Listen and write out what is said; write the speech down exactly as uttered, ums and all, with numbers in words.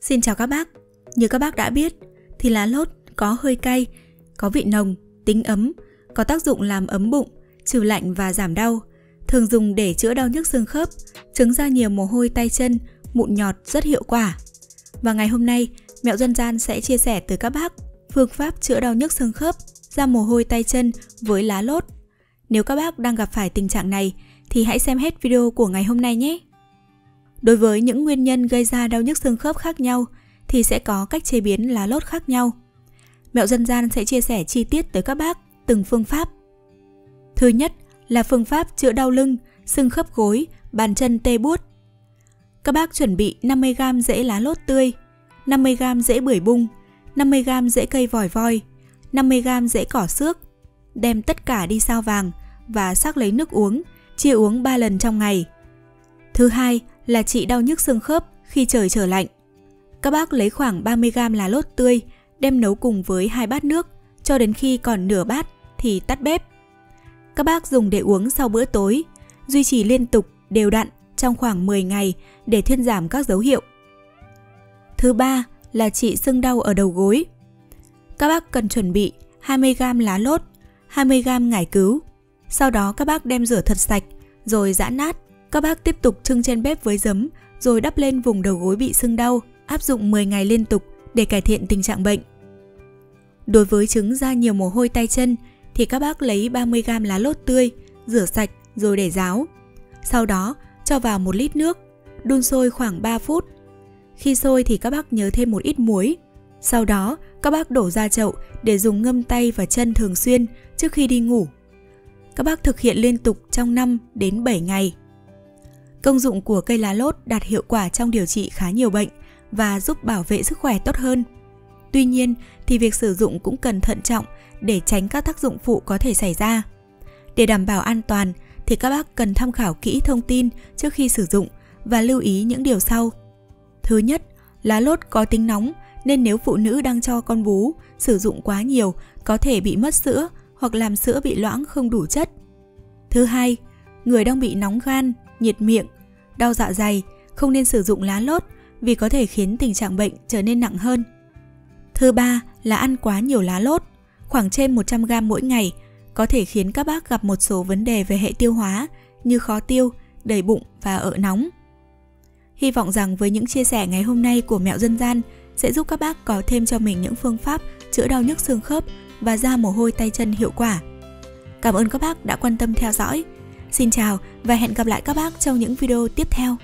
Xin chào các bác, như các bác đã biết thì lá lốt có hơi cay, có vị nồng, tính ấm, có tác dụng làm ấm bụng, trừ lạnh và giảm đau. Thường dùng để chữa đau nhức xương khớp, chứng ra nhiều mồ hôi tay chân, mụn nhọt rất hiệu quả. Và ngày hôm nay, Mẹo Dân Gian sẽ chia sẻ tới các bác phương pháp chữa đau nhức xương khớp, ra mồ hôi tay chân với lá lốt. Nếu các bác đang gặp phải tình trạng này thì hãy xem hết video của ngày hôm nay nhé. Đối với những nguyên nhân gây ra đau nhức xương khớp khác nhau thì sẽ có cách chế biến lá lốt khác nhau. Mẹo Dân Gian sẽ chia sẻ chi tiết tới các bác từng phương pháp. Thứ nhất là phương pháp chữa đau lưng, xương khớp gối, bàn chân tê buốt. Các bác chuẩn bị năm mươi gam rễ lá lốt tươi, năm mươi gam rễ bưởi bung, năm mươi gam rễ cây vòi voi, năm mươi gam rễ cỏ xước. Đem tất cả đi sao vàng và xác lấy nước uống, chia uống ba lần trong ngày. Thứ hai là trị đau nhức xương khớp khi trời trở lạnh. Các bác lấy khoảng ba mươi gam lá lốt tươi, đem nấu cùng với hai bát nước, cho đến khi còn nửa bát thì tắt bếp. Các bác dùng để uống sau bữa tối, duy trì liên tục đều đặn trong khoảng mười ngày để thuyên giảm các dấu hiệu. Thứ ba là trị sưng đau ở đầu gối. Các bác cần chuẩn bị hai mươi gam lá lốt, hai mươi gam ngải cứu. Sau đó các bác đem rửa thật sạch, rồi giã nát. Các bác tiếp tục chưng trên bếp với giấm, rồi đắp lên vùng đầu gối bị sưng đau, áp dụng mười ngày liên tục để cải thiện tình trạng bệnh. Đối với chứng ra nhiều mồ hôi tay chân, thì các bác lấy ba mươi gam lá lốt tươi, rửa sạch rồi để ráo. Sau đó cho vào một lít nước, đun sôi khoảng ba phút. Khi sôi thì các bác nhớ thêm một ít muối. Sau đó các bác đổ ra chậu để dùng ngâm tay và chân thường xuyên trước khi đi ngủ. Các bác thực hiện liên tục trong năm đến bảy ngày. Công dụng của cây lá lốt đạt hiệu quả trong điều trị khá nhiều bệnh và giúp bảo vệ sức khỏe tốt hơn. Tuy nhiên thì việc sử dụng cũng cần thận trọng để tránh các tác dụng phụ có thể xảy ra. Để đảm bảo an toàn thì các bác cần tham khảo kỹ thông tin trước khi sử dụng và lưu ý những điều sau. Thứ nhất, lá lốt có tính nóng nên nếu phụ nữ đang cho con bú, sử dụng quá nhiều có thể bị mất sữa hoặc làm sữa bị loãng không đủ chất. Thứ hai, người đang bị nóng gan, nhiệt miệng, đau dạ dày không nên sử dụng lá lốt vì có thể khiến tình trạng bệnh trở nên nặng hơn. Thứ ba là ăn quá nhiều lá lốt, khoảng trên một trăm gam mỗi ngày, có thể khiến các bác gặp một số vấn đề về hệ tiêu hóa như khó tiêu, đầy bụng và ở nóng. Hy vọng rằng với những chia sẻ ngày hôm nay của Mẹo Dân Gian sẽ giúp các bác có thêm cho mình những phương pháp chữa đau nhức xương khớp và ra mồ hôi tay chân hiệu quả. Cảm ơn các bác đã quan tâm theo dõi. Xin chào và hẹn gặp lại các bác trong những video tiếp theo.